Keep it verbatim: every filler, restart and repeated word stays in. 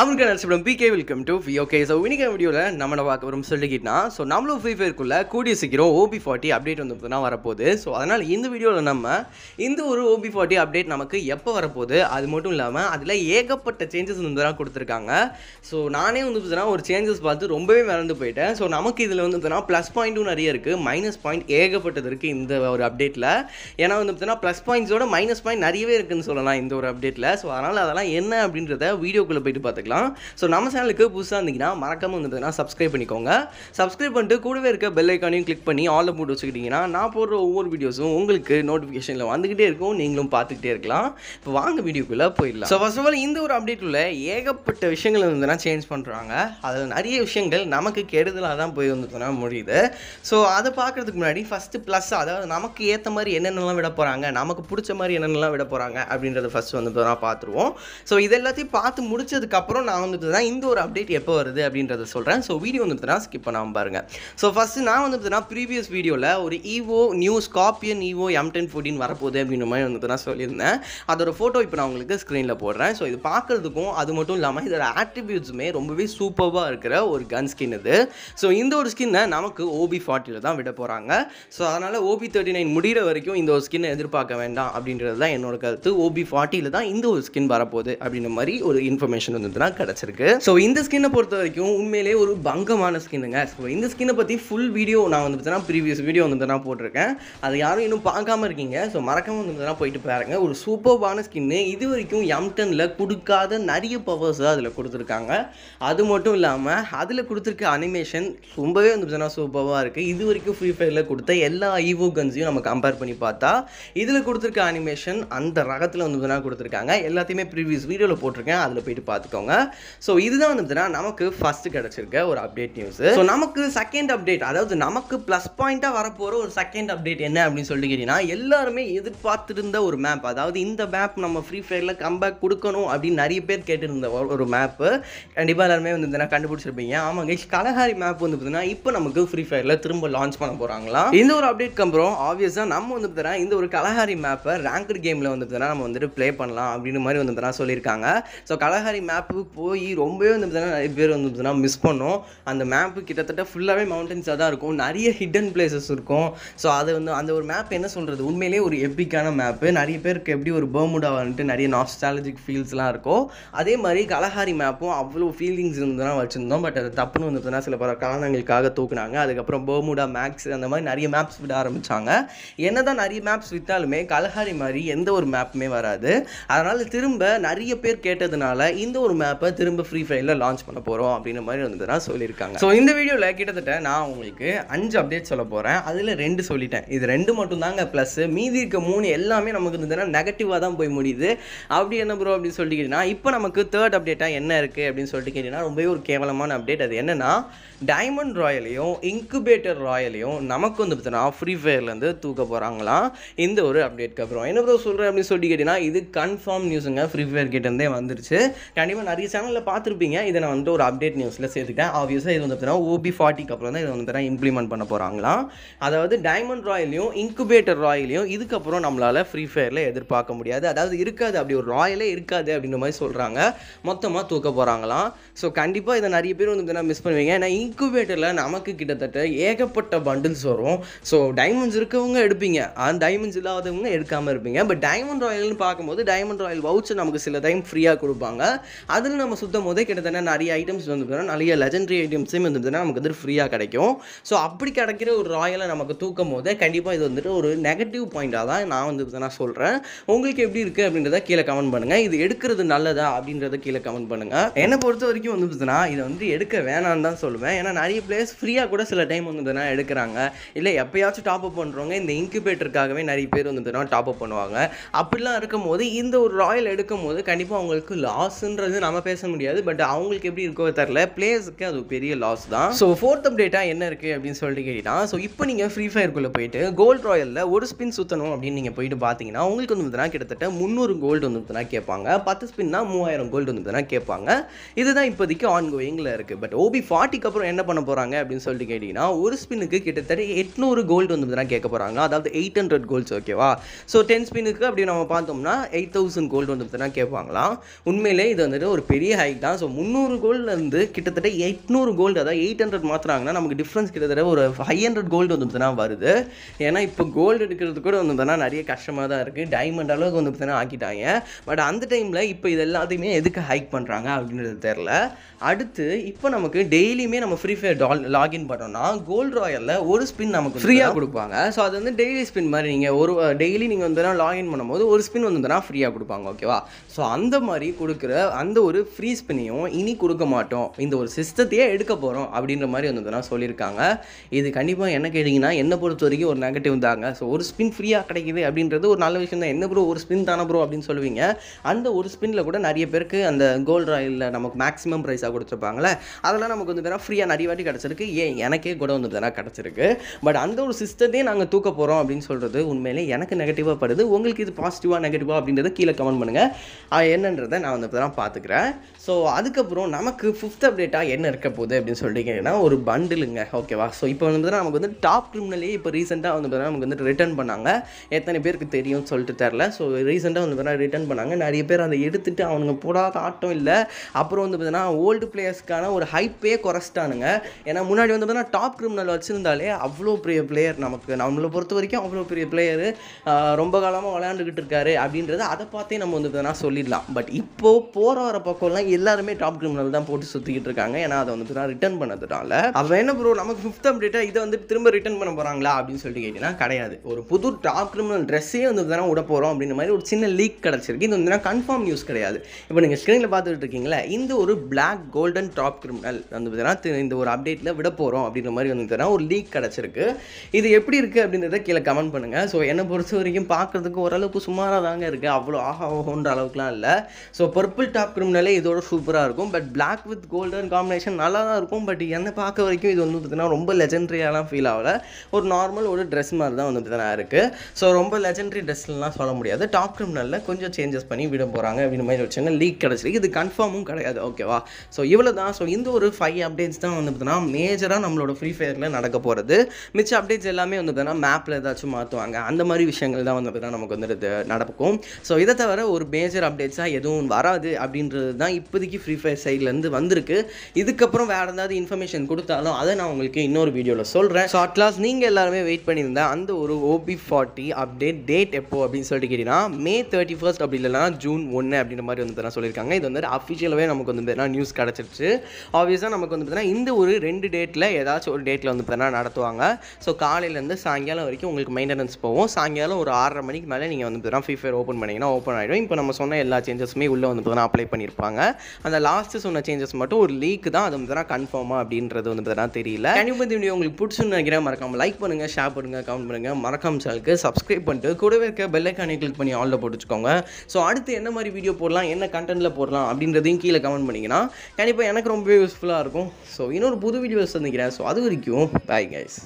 அவங்களுக்கு நினச்சிடும் பிகே வெல்கம் டு வி ஓகே. ஸோ இன்னைக்கு வீடியோவில் நம்ம பார்க்க வரும் சொல்லிக்கிட்டா ஸோ நம்மளும் ஃப்ரீ ஃபயருக்குள்ளே கூடிய சீக்கிரம் ஓபி ஃபார்ட்டி அப்டேட் வந்து பார்த்தோன்னா வரப்போகுது. ஸோ அதனால் இந்த வீடியோவில் நம்ம இந்த ஒரு ஓபி ஃபார்ட்டி அப்டேட் நமக்கு எப்போ வரப்போகுது, அது மட்டும் இல்லாமல் அதில் ஏகப்பட்ட சேஞ்சஸ் வந்து தான் கொடுத்துருக்காங்க. ஸோ நானே வந்து பார்த்தீங்கன்னா ஒரு சேஞ்சஸ் பார்த்து ரொம்பவே மறந்து போயிட்டேன். ஸோ நமக்கு இதில் வந்து பார்த்தீங்கன்னா ப்ளஸ் பாயிண்ட்டும் நிறைய இருக்குது, மைனஸ் பாயிண்ட் ஏகப்பட்டது இருக்குது இந்த ஒரு அப்டேட்டில். ஏன்னா வந்து பார்த்தீங்கன்னா ப்ளஸ் பாயிண்ட்ஸோட மைனஸ் பாயிண்ட் நிறையவே இருக்குதுன்னு சொல்லலாம் இந்த ஒரு அப்டேட்டில். ஸோ அதனால் அதெல்லாம் என்ன அப்படின்றத வீடியோக்குள்ளே போயிட்டு பார்த்து. சோ நம்ம சேனலுக்கு புதுசா இருந்தீங்கன்னா மறக்காம வந்துட்டீங்கன்னா சப்ஸ்கிரைப் பண்ணிக்கோங்க. சப்ஸ்கிரைப் பண்ணிட்டு கூடவே இருக்க பெல் ஐகானையும் கிளிக் பண்ணி ஆல் போட்டு வச்சுக்கிட்டீங்கன்னா நான் போடுற ஒவ்வொரு வீடியோஸும் உங்களுக்கு நோட்டிஃபிகேஷன்ல வந்துகிட்டே இருக்கும், நீங்களும் பார்த்துக்கிட்டே இருக்கலாம். இப்போ வாங்க வீடியோக்குள்ள போயிடலாம். ஸோ ஃபர்ஸ்ட் ஆஃப் ஆல் இந்த ஒரு அப்டேட் உள்ள ஏகப்பட்ட விஷயங்கள் வந்து சேஞ்ச் பண்றாங்க. அதில் நிறைய விஷயங்கள் நமக்கு கெடுதலாக தான் போய் வந்து முடியுது. ஸோ அதை பார்க்கறதுக்கு முன்னாடி ஃபர்ஸ்ட் பிளஸ், அதாவது நமக்கு ஏற்ற மாதிரி என்னென்னலாம் விட போறாங்க, நமக்கு பிடிச்ச மாதிரி என்னென்னலாம் விட போறாங்க அப்படின்றத ஃபர்ஸ்ட் வந்து பார்த்துருவோம். ஸோ இது எல்லாத்தையும் பார்த்து முடிச்சதுக்கு அப்புறம் நான் வந்துட்டு தான் இந்த ஒரு அப்டேட் எப்போ வருது அப்படின்றத சொல்கிறேன். ஸோ வீடியோ வந்துட்டு தான் ஸ்கிப் பண்ணாமல் பாருங்கள். ஸோ ஃபஸ்ட்டு நான் வந்துட்டு தான் ப்ரீவியஸ் வீடியோவில் ஒரு Evo new Scorpion Evo M ten fourteen வரப்போகுது அப்படின்ற மாதிரி வந்துட்டு நான் சொல்லியிருந்தேன். அதோட ஃபோட்டோ இப்போ நான் உங்களுக்கு ஸ்க்ரீனில் போடுறேன். ஸோ இது பார்க்குறதுக்கும் அது மட்டும் இல்லாமல் இதோட ஆட்ரிபியூட்ஸுமே ரொம்பவே சூப்பராக இருக்கிற ஒரு கன் ஸ்கின் இது. ஸோ இந்த ஒரு ஸ்கின்னை நமக்கு ஓபி ஃபார்ட்டியில் தான் விட போகிறாங்க. ஸோ அதனால் ஓபி தேர்ட்டி நைன் முடிகிற வரைக்கும் இந்த ஒரு ஸ்கின்னை எதிர்பார்க்க வேண்டாம் அப்படின்றது தான் என்னோட கருத்து. ஓபி ஃபார்ட்டியில் தான் இந்த ஒரு ஸ்கின் வரப்போகுது அப்படின்ற மாதிரி ஒரு இன்ஃபர்மேஷன் வந்துட்டு கிடைச்சிருக்கு. ஸோ இந்த ஸ்கின்னை பொறுத்த வரைக்கும் உண்மையிலே ஒரு பங்கமான ஸ்கின்னுங்க. ஸோ இந்த ஸ்கின்னை பற்றி ஃபுல் வீடியோ நான் வந்து ப்ரீவியஸ் வீடியோ வந்து நான் போட்டிருக்கேன், அது யாரும் இன்னும் பார்க்காம இருக்கீங்க. ஸோ மறக்காம வந்து போயிட்டு பாருங்க. ஒரு சூப்பர்பான ஸ்கின்னு, இது வரைக்கும் எம் டென்னில் கொடுக்காத நிறைய பவர்ஸ் அதில் கொடுத்துருக்காங்க. அது மட்டும் இல்லாமல் அதில் கொடுத்துருக்க அனிமேஷன் ரொம்பவே வந்து சூப்பராக இருக்குது. இது வரைக்கும் ஃப்ரீ ஃபயரில் கொடுத்த எல்லா ஈவோ கன்ஸையும் நம்ம கம்பேர் பண்ணி பார்த்தா இதில் கொடுத்துருக்க அனிமேஷன் அந்த ரகத்தில் வந்து கொடுத்துருக்காங்க. எல்லாத்தையுமே ப்ரீவியஸ் வீடியோவில் போட்டிருக்கேன், அதில் போயிட்டு பார்த்துக்கோங்க. சோ இதுதான் வந்துட்டா நமக்கு ஃபர்ஸ்ட் கிடைச்சிருக்க ஒரு அப்டேட் நியூஸ். சோ நமக்கு செகண்ட் அப்டேட், அதாவது நமக்கு பிளஸ் பாயிண்டா வரப்போற ஒரு செகண்ட் அப்டேட் என்ன அப்படின்னு சொல்லிக்கிட்டீங்கன்னா, எல்லாருமே எதிர்பார்த்திருந்த ஒரு மேப், அதாவது இந்த மேப் நம்ம ஃப்ரீ ஃபயர்ல கம்பேக் கொடுக்கணும் அப்படின்னு நிறைய பேர் கேட்டிருந்த ஒரு மேப்பு கண்டிப்பாக எல்லாருமே வந்து கண்டுபிடிச்சிருப்பீங்க. ஆமாங்க, கலஹாரி மேப் வந்து பார்த்தீங்கன்னா இப்போ நமக்கு ஃப்ரீ ஃபயர்ல திரும்ப லான்ச் பண்ண போறாங்களா. இந்த ஒரு அப்டேட்க்கு அப்புறம் ஆப்வியஸா நம்ம வந்து பார்த்தீங்கன்னா இந்த ஒரு கலஹாரி மேப்பை ரேங்கட் கேம்ல வந்து பார்த்தீங்கன்னா நம்ம வந்துட்டு பிளே பண்ணலாம் அப்படின்னு மாதிரி வந்து பார்த்தீங்கன்னா சொல்லியிருக்காங்க. ஸோ கலஹாரி மேப்பு போய் ரொம்பவே வந்து பார்த்தீங்கன்னா நிறைய பேர் வந்து பார்த்தீங்கன்னா மிஸ் பண்ணோம். அந்த மேப்பு கிட்டத்தட்ட ஃபுல்லாகவே மவுண்டன்ஸாக தான் இருக்கும், நிறைய ஹிடன் பிளேசஸ் இருக்கும். ஸோ அது வந்து அந்த ஒரு மேப் என்ன சொல்கிறது, உண்மையிலே ஒரு எப்பிக்கான மேப்பு. நிறைய பேருக்கு எப்படி ஒரு பர்முடா வந்துட்டு நிறைய நாஸ்டாலஜிக் ஃபீல்ஸ்லாம் இருக்கும், அதே மாதிரி கலஹாரி மேப்பும் அவ்வளோ ஃபீலிங்ஸ் வந்து தான் வச்சுருந்தோம். பட் அது தப்புன்னு வந்து பார்த்தீங்கன்னா சில பல காரணங்களுக்காக தூக்குனாங்க. அதுக்கப்புறம் பர்முடா மேக்ஸ் அந்த மாதிரி நிறைய மேப்ஸ் விட ஆரம்பித்தாங்க. என்ன தான் நிறைய மேப்ஸ் விற்றாலுமே கலஹாரி மாதிரி எந்த ஒரு மேப்புமே வராது. அதனால் திரும்ப நிறைய பேர் கேட்டதுனால இந்த ஒரு மேப் திரும்ப ஃப்ரீ ஃபயர்ல லான்ச் பண்ண போறோம் அப்படின மாதிரி வந்து நான் சொல்லிருக்காங்க. சோ இந்த வீடியோல கிட்டத்தட்ட நான் உங்களுக்கு அஞ்சு அப்டேட் சொல்ல போறேன், அதுல ரெண்டு சொல்லிட்டேன். இது ரெண்டு மட்டும் தாங்க பிளஸ், மீதி இருக்க மூணு எல்லாமே நமக்கு வந்து நெகட்டிவா தான் போய் முடியுது. அப்படி என்ன ப்ரோ அப்படின்னு சொல்லிக்கிட்டீங்கன்னா, இப்போ நமக்கு தேர்ட் அப்டேட்டா என்ன இருக்கு அப்படின்னு சொல்லிட்டு கேட்டீங்கன்னா ரொம்பவே ஒரு கேவலமான அப்டேட். அது என்னன்னா, டைமண்ட் ராயலையும் இன்குபேட்டர் ராயலையும் நமக்கு வந்து பார்த்தீங்கன்னா ஃப்ரீ ஃபயர்ல இருந்து தூக்க போறாங்களாம் இந்த ஒரு அப்டேட்க்கு அப்புறம். என்ன ப்ரோ சொல்றேன் அப்படின்னு சொல்லி கேட்டீங்கன்னா, இது கன்ஃபார்ம் நியூஸுங்க, ஃப்ரீ ஃபயர் கிட்ட இருந்தே வந்துருச்சு. கண்டிப்பாக நிறைய சேனலில் பார்த்துருப்பீங்க. இதை நான் வந்துட்டு ஒரு அப்டேட் நியூஸில் சேர்த்துக்கிட்டேன். ஆப்வியஸாக இது வந்து பார்த்தீங்கன்னா ஓபி ஃபார்ட்டிக்கு அப்புறம் தான் இதை வந்து பார்த்தீங்கன்னா இம்ப்ளிமெண்ட் பண்ண போகிறாங்களாம். அதாவது டைமண்ட் ராயலையும் இன்குபேட்டர் ராயலையும் இதுக்கப்புறம் நம்மளால் ஃப்ரீ ஃபயரில் எதிர்பார்க்க முடியாது, அதாவது இருக்காது, அப்படி ஒரு ராயலே இருக்காது அப்படின்ற மாதிரி சொல்கிறாங்க. மொத்தமாக தூக்க போகிறாங்களாம். ஸோ கண்டிப்பாக இதை நிறைய பேர் வந்து பார்த்தீங்கன்னா மிஸ் பண்ணுவீங்க. ஏன்னா இன்குபேட்டரில் நமக்கு கிட்டத்தட்ட ஏகப்பட்ட பண்டில்ஸ் வரும். ஸோ டைமண்ட்ஸ் இருக்கவங்க எடுப்பீங்க, அந்த டைமண்ட்ஸ் இல்லாதவங்க எடுக்காமல் இருப்பீங்க. பட் டைமண்ட் ராயல்னு பார்க்கும்போது டைமண்ட் ராயல் வவுச்சர் நமக்கு சில டைம் ஃப்ரீயாக கொடுப்பாங்க. அதில் நம்ம சுத்தம் போதே கிட்டத்தட்ட நிறைய ஐட்டம்ஸ் வந்து நிறைய லெஜெண்டரி ஐட்டம்ஸே வந்து நமக்கு வந்து ஃப்ரீயாக கிடைக்கும். ஸோ அப்படி கிடைக்கிற ஒரு ராயலை நமக்கு தூக்கும் போது கண்டிப்பாக இது வந்துட்டு ஒரு நெகட்டிவ் பாயிண்டாக தான் நான் வந்து நான் சொல்கிறேன். உங்களுக்கு எப்படி இருக்குது அப்படின்றத கீழே கமெண்ட் பண்ணுங்கள். இது எடுக்கிறது நல்லதா அப்படின்றத கீழே கமெண்ட் பண்ணுங்கள். என்னை பொறுத்த வரைக்கும் வந்து பார்த்தீங்கன்னா இதை வந்து எடுக்க வேணான்னு தான் சொல்லுவேன். ஏன்னா நிறைய பிளேஸ் ஃப்ரீயாக கூட சில டைம் வந்து எடுக்கிறாங்க. இல்லை எப்போயாச்சும் டாப் அப் பண்ணுறவங்க இந்த இன்குபேட்டருக்காகவே நிறைய பேர் வந்து டாப் அப் பண்ணுவாங்க. அப்படிலாம் இருக்கும் போது இந்த ஒரு ராயல் எடுக்கும் போது கண்டிப்பாக அவங்களுக்கு லாஸ்ன்றது நம்ம பேச முடியாது. பட் அவங்களுக்கு எப்படி இருக்கோ தெரியல, பிளேயர்ஸுக்கு அது பெரிய லாஸ் தான். ஸோ ஃபோர்த் அப்டேட்டாக என்ன இருக்குது அப்படின்னு சொல்லிட்டு கேட்டீங்கன்னா, ஸோ இப்போ நீங்கள் ஃப்ரீ ஃபயருக்குள்ளே போயிட்டு கோல்டு ராயலில் ஒரு ஸ்பின் சுற்றணும் அப்படின்னு நீங்கள் போயிட்டு பார்த்தீங்கன்னா உங்களுக்கு வந்து பார்த்தீங்கன்னா கிட்டத்தட்ட முந்நூறு கோல்டு வந்து பார்த்தீங்கன்னா கேட்பாங்க. பத்து ஸ்பின்னா மூவாயிரம் கோல்டு வந்து பார்த்தீங்கன்னா கேட்பாங்க. இதுதான் இப்போதைக்கு ஆன் கோயிங்கில் இருக்குது. பட் ஓபி ஃபார்ட்டிக்கு அப்புறம் என்ன பண்ண போகிறாங்க அப்படின்னு சொல்லிட்டு கேட்டிங்கன்னா, ஒரு ஸ்பின்னுக்கு கிட்டத்தட்ட எட்நூறு கோல்டு வந்து பார்த்தீங்கன்னா கேட்க போகிறாங்க, அதாவது எயிட் ஹண்ட்ரட் கோல்ட்ஸ். ஓகேவா? ஸோ டென் ஸ்பின்னுக்கு அப்படி நம்ம பார்த்தோம்னா எயிட் தௌசண்ட் கோல்டு வந்து பார்த்தீங்கன்னா கேட்பாங்களாம். உண்மையிலே இது வந்துட்டு ஒரு ஒரு பெரிய ஹைக் தான். ஸோ முந்நூறு கோல்டுலேருந்து கிட்டத்தட்ட எட்நூறு கோல்டு, அதாவது எயிட் ஹண்ட்ரட் மாற்றுறாங்கன்னா நமக்கு டிஃப்ரென்ஸ் கிட்டத்தட்ட ஒரு ஃபைவ் ஹண்ட்ரட் கோல்டு வந்துட்டுனா வருது. ஏன்னா இப்போ கோல்டு எடுக்கிறது கூட வந்து பார்த்தா நிறைய கஷ்டமாக தான் இருக்குது. டைமண்ட் அளவுக்கு வந்து பார்த்தீங்கன்னா ஆக்கிட்டாங்க. பட் அந்த டைமில் இப்போ இது எல்லாத்தையுமே எதுக்கு ஹைக் பண்ணுறாங்க அப்படின்றது தெரில. அடுத்து இப்போ நமக்கு டெய்லியுமே நம்ம ஃப்ரீ ஃபயர் டால் லாகின் பண்ணோம்னா கோல்டு ராயலில் ஒரு ஸ்பின் நமக்கு ஃப்ரீயாக கொடுப்பாங்க. ஸோ அது வந்து டெய்லி ஸ்பின் மாதிரி நீங்கள் ஒரு டெய்லி நீங்கள் வந்து லாகின் பண்ணும்போது ஒரு ஸ்பின் வந்துன்னா ஃப்ரீயாக கொடுப்பாங்க, ஓகேவா? ஸோ அந்த மாதிரி கொடுக்குற அந்த ஒரு ஃப்ரீ ஸ்பின்னையும் இனி கொடுக்க மாட்டோம், இந்த ஒரு சிஸ்டத்தையே எடுக்க போகிறோம் அப்படின்ற மாதிரி வந்துன்னா சொல்லியிருக்காங்க. இது கண்டிப்பாக என்ன கேட்டிங்கன்னா என்னை பொறுத்த வரைக்கும் ஒரு நெகட்டிவ் தாங்க. ஸோ ஒரு ஸ்பின் ஃப்ரீயாக கிடைக்கிது அப்படின்றது ஒரு நல்ல விஷயம் தான். என்ன ப்ரோ ஒரு ஸ்பின் தானே ப்ரோ அப்படின்னு சொல்லுவீங்க. அந்த ஒரு ஸ்பின்னில் கூட நிறைய பேருக்கு அந்த கோல்டு ராயலில் நமக்கு மேக்ஸிமம் ப்ரைஸாக கொடுத்துருப்பாங்களே, அதெல்லாம் நமக்கு வந்து பார்த்தா ஃப்ரீயாக நிறைய வாட்டி கிடச்சிருக்கு. ஏன் எனக்கே கூட வந்து பார்த்தா கிடச்சிருக்கு. பட் அந்த ஒரு சிஸ்டத்தையும் நாங்கள் தூக்க போகிறோம் அப்படின்னு சொல்கிறது உண்மையிலே எனக்கு நெகட்டிவாக படுது. உங்களுக்கு இது பாசிட்டிவாக நெகட்டிவாக அப்படின்றத கீழே கமெண்ட் பண்ணுங்கள், என்னன்றதை நான் வந்து பார்த்தா பார்த்துக்கிறேன். ஸோ அதுக்கப்புறம் நமக்கு ஃபிஃப்த் அப்டேட்டாக என்ன இருக்க போகுது அப்படின்னு சொல்லிட்டீங்கன்னா ஒரு பண்டிலுங்க, ஓகேவா? ஸோ இப்போ வந்து பார்த்தா நமக்கு வந்து டாப் கிரிமினலே இப்போ ரீசெண்டாக வந்து பார்த்தா நமக்கு வந்து ரிட்டர்ன் பண்ணாங்க. எத்தனை பேருக்கு தெரியும்னு சொல்லிட்டு தெரில. ஸோ ரீசெண்டாக வந்து பார்த்தா ரிட்டர்ன் பண்ணாங்க. நிறைய பேர் அதை எடுத்துகிட்டு அவனுங்க போடாத ஆட்டம் இல்லை. அப்புறம் வந்து பார்த்தீங்கன்னா ஓல்டு பிளேயர்ஸ்க்கான ஒரு ஹைப்பே குறைச்சிட்டானுங்க. ஏன்னா முன்னாடி வந்து பார்த்தீங்கன்னா டாப் கிரிமினல் வச்சுருந்தாலே அவ்வளோ பெரிய பிளேயர், நமக்கு நம்மளை பொறுத்த வரைக்கும் அவ்வளோ பெரிய பிளேயரு ரொம்ப காலமாக விளையாண்டுக்கிட்டு இருக்காரு அப்படின்றது அதை பார்த்தே நம்ம வந்து பார்த்தீங்கன்னா சொல்லிடலாம். பட் இப்போது போகிற வர பக்கம்லாம் எல்லாருமே டாப் கிரிமினல் தான் போட்டு சுற்றிக்கிட்டு இருக்காங்க. ஏன்னா அதை வந்து பார்த்தீங்கன்னா ரிட்டர்ன் பண்ணதுனால அவன் என்ன ப்ரோ நமக்கு ஃபிஃப்த் அப்டேட்டாக இதை வந்து திரும்ப ரிட்டர்ன் பண்ண போகிறாங்களா அப்படின்னு சொல்லிட்டு கேட்டிங்கன்னா கிடையாது. ஒரு புது டாப் கிரிமினல் ட்ரெஸ்ஸே வந்து பார்த்தீங்கன்னா விட போகிறோம் அப்படின்ற மாதிரி ஒரு சின்ன லீக் கிடச்சிருக்கு. இது வந்து கன்ஃபார்ம் நியூஸ் கிடையாது. இப்போ நீங்கள் ஸ்க்ரீனில் பார்த்துட்டு இருக்கீங்களா, இந்த ஒரு பிளாக் கோல்டன் டாப் கிரிமினல் வந்து பார்த்தீங்கன்னா இந்த ஒரு அப்டேட்டில் விட போகிறோம் அப்படின்ற மாதிரி வந்து பார்த்தீங்கன்னா ஒரு லீக் கிடச்சிருக்கு. இது எப்படி இருக்குது அப்படின்றத கீழே கமெண்ட் பண்ணுங்கள். ஸோ என்னை பொறுத்த வரைக்கும் பார்க்குறதுக்கு ஓரளவுக்கு சுமாராக தாங்க இருக்குது, அவ்வளோ ஆஹா ஓன்ற அளவுக்குலாம் இல்லை. ஸோ பர்பிள் டாப் கிரிமினலே இதோட சூப்பராக இருக்கும். But black with golden combination நல்லா தான் இருக்கும். பட் என்னை பார்க்க வரைக்கும் இது வந்து பார்த்தீங்கன்னா ரொம்ப லெஜெண்ட்ரியாலாம் ஃபீல் ஆகலை. ஒரு நார்மல் ஒரு ட்ரெஸ் மாதிரி தான் வந்து பார்த்தீங்கன்னா இருக்குது. ஸோ ரொம்ப லெஜெண்ட்ரி ட்ரெஸ்லாம் சொல்ல முடியாது. டாப் கிரிமினலில் கொஞ்சம் சேஞ்சஸ் பண்ணி விட போகிறாங்க அப்படின்ற மாதிரி வச்சுன்னா லீக் கிடச்சிருக்கு. இது கன்ஃபார்மும் கிடையாது, ஓகேவா? ஸோ இவ்வளோ தான். ஸோ இந்த ஒரு ஃபைவ் அப்டேட்ஸ் தான் வந்து பார்த்தீங்கன்னா மேஜராக நம்மளோட ஃப்ரீ ஃபயரில் நடக்க போகிறது. மிச்ச அப்டேட்ஸ் எல்லாமே வந்து பார்த்தீங்கன்னா மேப்பில் ஏதாச்சும் மாற்றுவாங்க, அந்த மாதிரி விஷயங்கள் தான் வந்து பார்த்தீங்கன்னா நமக்கு வந்து நடக்கும். ஸோ இதை தவிர ஒரு மேஜர் அப்டேட்ஸாக எதுவும் வராது அப்படின்றது தான் இப்போதைக்கு ஃப்ரீ ஃபயர் சைட்லேருந்து வந்திருக்கு. இதுக்கப்புறம் வேறு ஏதாவது இன்ஃபர்மேஷன் கொடுத்தாலும் அதை நான் உங்களுக்கு இன்னொரு வீடியோவில் சொல்கிறேன். ஸோ அட்லாஸ் நீங்கள் எல்லாருமே வெயிட் பண்ணியிருந்தேன் அந்த ஒரு ஓபி ஃபார்ட்டி அப்டேட் டேட் எப்போ அப்படின்னு சொல்லிட்டு கேட்டிங்கன்னா மே தேர்ட்டி ஃபர்ஸ்ட் அப்படி இல்லைனா ஜூன் ஒன்று அப்படின்ற மாதிரி வந்து தான் சொல்லியிருக்காங்க. இது வந்து அஃபிஷியலாகவே நமக்கு வந்து பார்த்தீங்கன்னா நியூஸ் கிடச்சிருச்சு. ஆப்வியஸாக நமக்கு வந்து பார்த்தீங்கன்னா இந்த ஒரு ரெண்டு டேட்டில் ஏதாச்சும் ஒரு டேட்டில் வந்து பார்த்தீங்கன்னா நடத்துவாங்க. ஸோ காலையிலேருந்து சாயங்காலம் வரைக்கும் உங்களுக்கு மெயின்டெனன்ஸ் போகும். சாயங்காலம் ஒரு ஆறரை மணிக்கு மேலே நீங்கள் வந்து பார்த்தீங்கன்னா ஃப்ரீ ஃபயர் ஓப்பன் பண்ணிங்கன்னா ஓப்பன் ஆகிடும். இப்போ நம்ம சொன்ன எல்லா சேஞ்சஸுமே உள்ளே வந்து பார்த்தீங்கன்னா அப்ளை பண்ணியிருப்பாங்க. அந்த லாஸ்ட்டு சொன்ன சேஞ்சஸ் மட்டும் ஒரு லீக் தான், அது வந்து பார்த்தீங்கன்னா கன்ஃபார்மாக அப்படின்றது வந்து பார்த்தீங்கன்னா தெரியல. கண்டிப்பாக வீடியோ உங்களுக்கு பிடிச்சுன்னு நினைக்கிறேன். மறக்காமல் லைக் பண்ணுங்கள், ஷேர் பண்ணுங்கள், கமெண்ட் பண்ணுங்கள். மறக்காம சேனலுக்கு சப்ஸ்கிரைப் பண்ணிட்டு கூடவே இருக்க பெல் ஐக்கானை கிளிக் பண்ணி ஆல்ல போட்டுச்சுக்கோங்க. ஸோ அடுத்து என்ன மாதிரி வீடியோ போடலாம், என்ன கண்டென்ட்டில் போடலாம் அப்படின்றதையும் கீழே கமெண்ட் பண்ணிங்கன்னா கண்டிப்பாக எனக்கு ரொம்ப யூஸ்ஃபுல்லாக இருக்கும். ஸோ இன்னொரு புது வீடியோஸ் வந்துக்கிறேன். ஸோ அது வரைக்கும் பாய் கைஸ்.